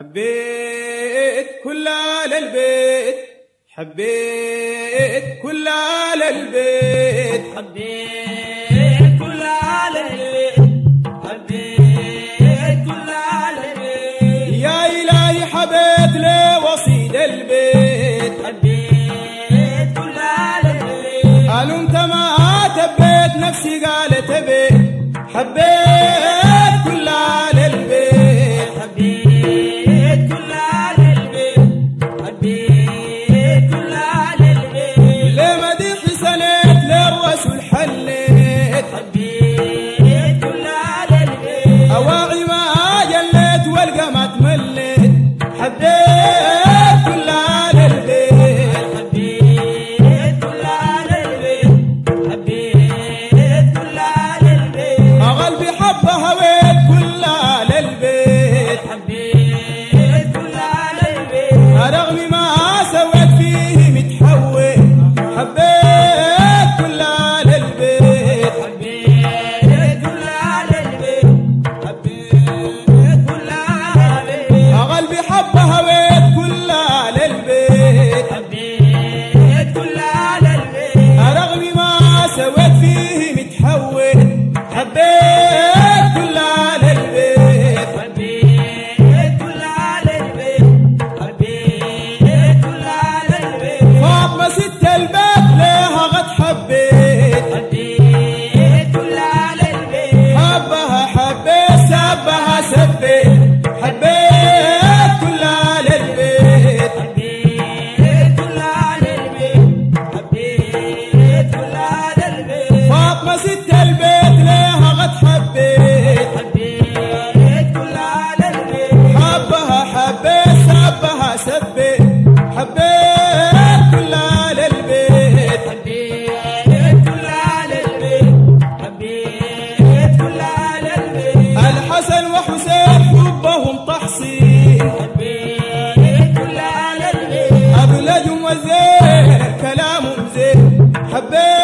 حبيت كلها للبيت، حبيت كلها للبيت، حبيت كلها للبيت، حبيت كلها للبيت، يا إلهي حبيت لي وصيد البيت، حبيت كلها للبيت، قالوا انت ما تبيت نفسي قالت بيت، حبيت كلها للبيت، حبيت كلها للبيت، حبيت كلها للبيت، ليه ما دي حسنت للرسول حليت، حبيت كلها للبيت، أواعي ما جلت والقى ما تملت، حبيت كلها للبيت، حبيت كلها للبيت، حبيت كلها للبيت، قلبي حبه هويت كلها للبيت، حبيت كلها للبيت، رغم ما سويت فيه متحول، حبيت كلها للبيت، حبيت كلها للبيت، حبيت كلها للبيت، قلبي حبه هويت كلها للبيت، حبيت كلها للبيت، رغم ما سويت فيه متحول، حبيت كلها للبيت، حبيت كلها للبيت، حبيت كلها للبيت، فاطمة ست البيت ليها غد حبيت، حبيت كلها للبيت، حبها حبيت سبها سبيت، حبيت كلها للبيت، حبيت كلها للبيت، حبيت كلها للبيت، فاطمة ست البيت ليها غد حبيت، حبيت كلها للبيت، حبها حبيت سبها سبيت، حبيت كلها للبيت، حبيت كلها للبيت، حبيت كلها للبيت، الحسن وحسين حبهم تحصين، حبيت كلها للبيت، أبلجهم وزين كلامهم زين، حبيت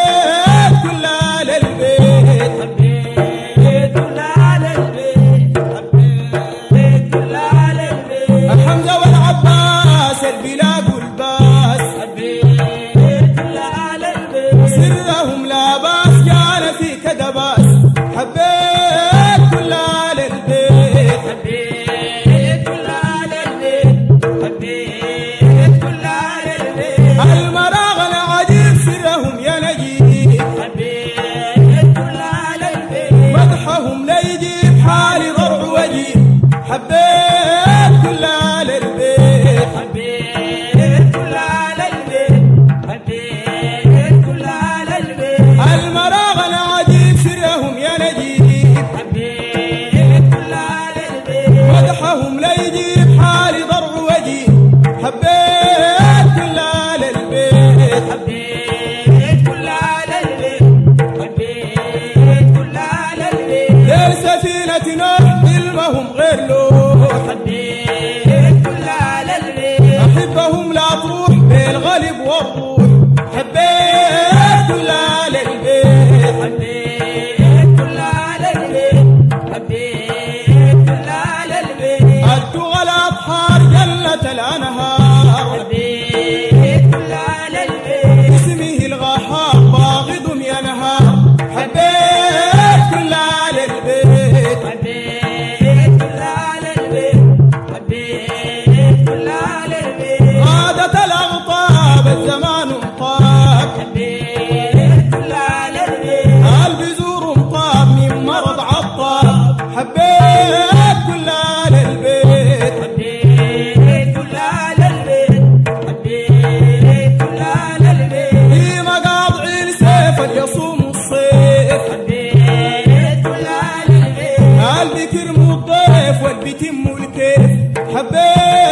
كلها للبيت، حبيت كلها للبيت، حبيت كلها للبيت، الحمزة والعباس البلاد والباس، حبيت كلها للبيت، سرهم لا باس جعل فيك دباس، حبيت كلها للبيت، حبيت كلها للبيت، حبيت كلها للبيت، المراغل عجيب سرهم يا نجيب، حبيت كلها للبيت، مدحهم لا يجيب حالي ضرع وجيب، حبيت كلها للبيت، حبيت كلها للبيت، حبيت كلها للبيت، المراغل عجيب سرهم يا نجيب، حبيت كلها للبيت، مدحهم لا يجيب حالي ضرع وجيب، حبيت كلها للبيت، حبيت كلها للبيت، حبيت كلها للبيت، غير سفينة نوح علمهم غير لوح، حبيت كلها للبيت، أحبهم لا تروح بالغلب والروح، حبيت كلها للبيت، حبيت كلها للبيت، حبيت كلها للبيت، أدوا الأبحار جنة الأنهار، حبيت كلها للبيت، اسمه الغحار باغض ينهار، حبيت كلها للبيت، حبيت كلها للبيت، حبيت كلها للبيت، غادت الأغطاب الزمان انطاب، حبيت كلها للبيت، قلبي زور انطاب من مرض عطاب، حبيت كلها للبيت، حبيت كلها للبيت، حبيت كلها للبيت، في مقاطعين سيفا يصوم الصيف، حبيت كلها للبيت، قلبي كرم الضيف والبيت يم الكيف، حبيت